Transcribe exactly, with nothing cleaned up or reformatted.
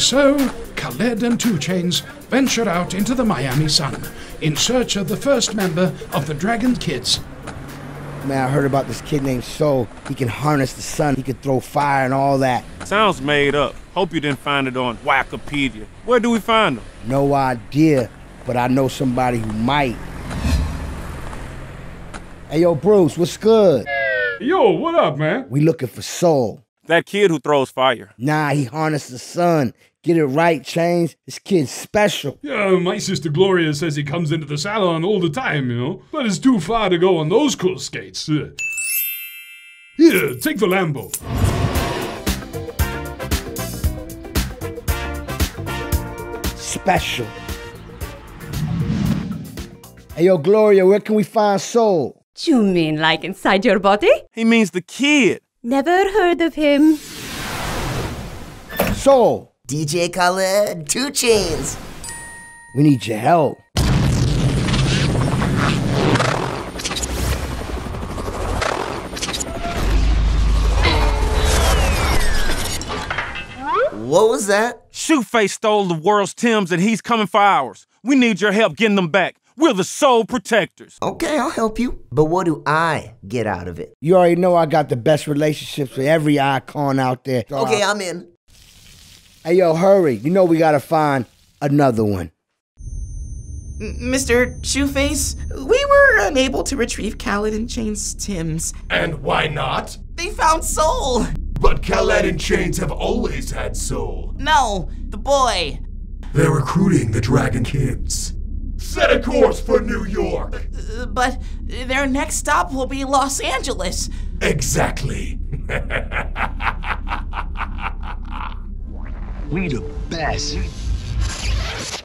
So, Khaled and two Chainz ventured out into the Miami sun in search of the first member of the Dragon Kids. Man, I heard about this kid named Sol. He can harness the sun, he can throw fire and all that. Sounds made up. Hope you didn't find it on Wikipedia. Where do we find him? No idea, but I know somebody who might. Hey, yo, Bruce, what's good? Yo, what up, man? We looking for Sol. That kid who throws fire. Nah, he harnessed the sun. Get it right, Chainz. This kid's special. Yeah, my sister Gloria says he comes into the salon all the time, you know. But it's too far to go on those cool skates. Here, yeah, take the Lambo. Special. Hey, yo, Gloria, where can we find Sol? You mean like inside your body? He means the kid. Never heard of him. Sol. D J Khaled, two Chainz. We need your help. What was that? ShoeFace stole the world's Timbs and he's coming for ours. We need your help getting them back. We're the sole protectors. Okay, I'll help you. But what do I get out of it? You already know I got the best relationships with every icon out there. So okay, I'll I'm in. Hey, yo, hurry. You know we gotta find another one. Mister ShoeFace, we were unable to retrieve Khaled and Chainz's Timbs. And why not? They found Sol. But Khaled and Chainz have always had Sol. No, the boy. They're recruiting the Dragon Kids. Set a course for New York. Uh, but their next stop will be Los Angeles. Exactly. We the best.